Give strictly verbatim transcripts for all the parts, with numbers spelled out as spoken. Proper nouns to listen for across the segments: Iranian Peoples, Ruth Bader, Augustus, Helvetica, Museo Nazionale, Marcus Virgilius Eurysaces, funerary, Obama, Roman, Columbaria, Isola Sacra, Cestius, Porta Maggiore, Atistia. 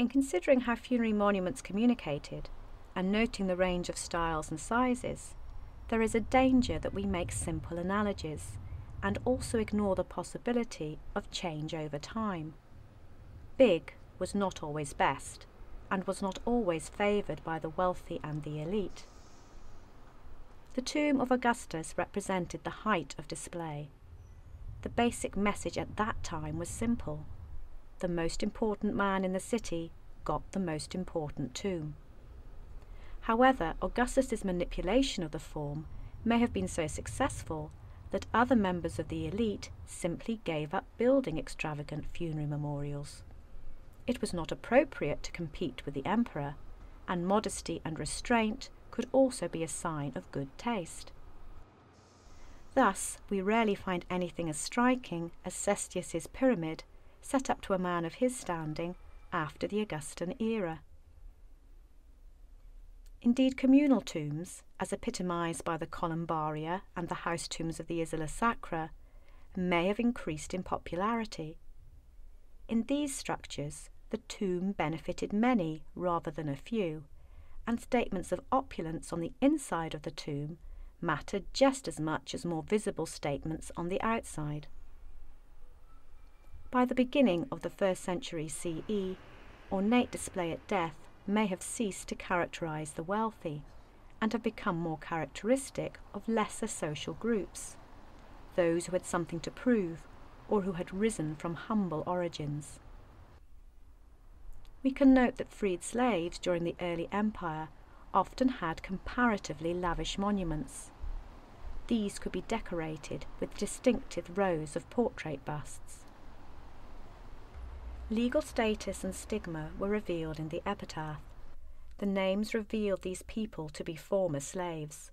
In considering how funerary monuments communicated, and noting the range of styles and sizes, there is a danger that we make simple analogies, and also ignore the possibility of change over time. Big was not always best, and was not always favoured by the wealthy and the elite. The tomb of Augustus represented the height of display. The basic message at that time was simple. The most important man in the city got the most important tomb. However, Augustus's manipulation of the form may have been so successful that other members of the elite simply gave up building extravagant funerary memorials. It was not appropriate to compete with the emperor, and modesty and restraint could also be a sign of good taste. Thus, we rarely find anything as striking as Cestius's pyramid, set up to a man of his standing after the Augustan era. Indeed, communal tombs, as epitomised by the Columbaria and the house tombs of the Isola Sacra, may have increased in popularity. In these structures, the tomb benefited many rather than a few, and statements of opulence on the inside of the tomb mattered just as much as more visible statements on the outside. By the beginning of the first century C E, ornate display at death may have ceased to characterise the wealthy, and have become more characteristic of lesser social groups, those who had something to prove, or who had risen from humble origins. We can note that freed slaves during the early empire often had comparatively lavish monuments. These could be decorated with distinctive rows of portrait busts. Legal status and stigma were revealed in the epitaph. The names revealed these people to be former slaves.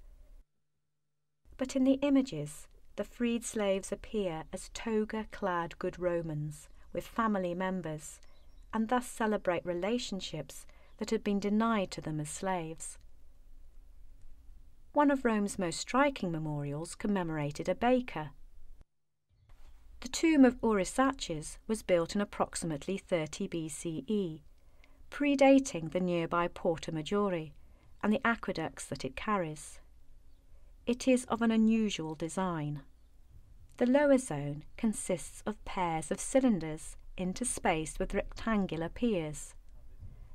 But in the images, the freed slaves appear as toga-clad good Romans with family members, and thus celebrate relationships that had been denied to them as slaves. One of Rome's most striking memorials commemorated a baker. The tomb of Eurysaces was built in approximately thirty B C E, predating the nearby Porta Maggiore and the aqueducts that it carries. It is of an unusual design. The lower zone consists of pairs of cylinders interspaced with rectangular piers.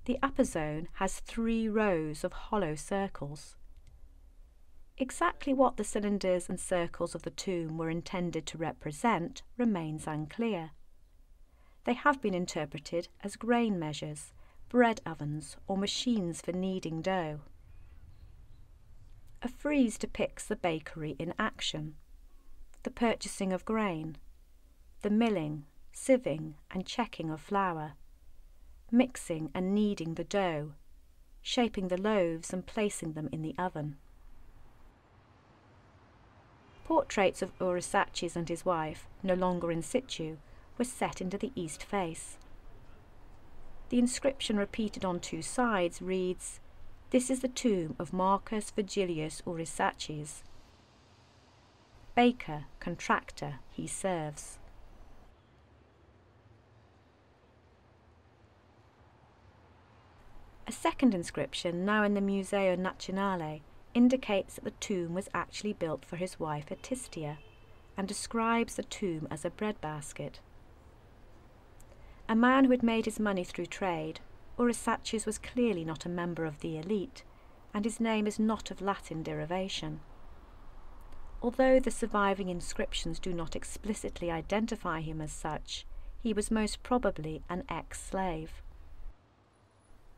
The upper zone has three rows of hollow circles. Exactly what the cylinders and circles of the tomb were intended to represent remains unclear. They have been interpreted as grain measures, bread ovens, or machines for kneading dough. A frieze depicts the bakery in action, the purchasing of grain, the milling, sieving and checking of flour, mixing and kneading the dough, shaping the loaves and placing them in the oven. Portraits of Eurysaces and his wife, no longer in situ, were set into the east face. The inscription repeated on two sides reads, "This is the tomb of Marcus Virgilius Eurysaces. Baker, contractor, he serves." A second inscription, now in the Museo Nazionale, indicates that the tomb was actually built for his wife Atistia, and describes the tomb as a breadbasket. A man who had made his money through trade, Eurysaces was clearly not a member of the elite, and his name is not of Latin derivation. Although the surviving inscriptions do not explicitly identify him as such, he was most probably an ex-slave.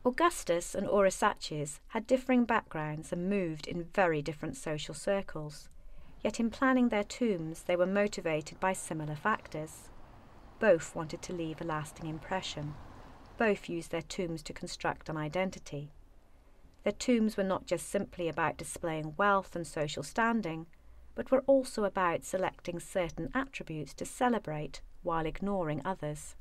Augustus and Eurysaces had differing backgrounds and moved in very different social circles, yet in planning their tombs they were motivated by similar factors. Both wanted to leave a lasting impression. Both used their tombs to construct an identity. Their tombs were not just simply about displaying wealth and social standing, but were also about selecting certain attributes to celebrate while ignoring others.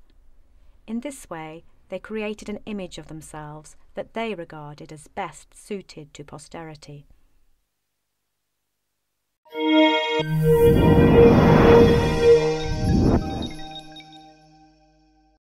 In this way, they created an image of themselves that they regarded as best suited to posterity.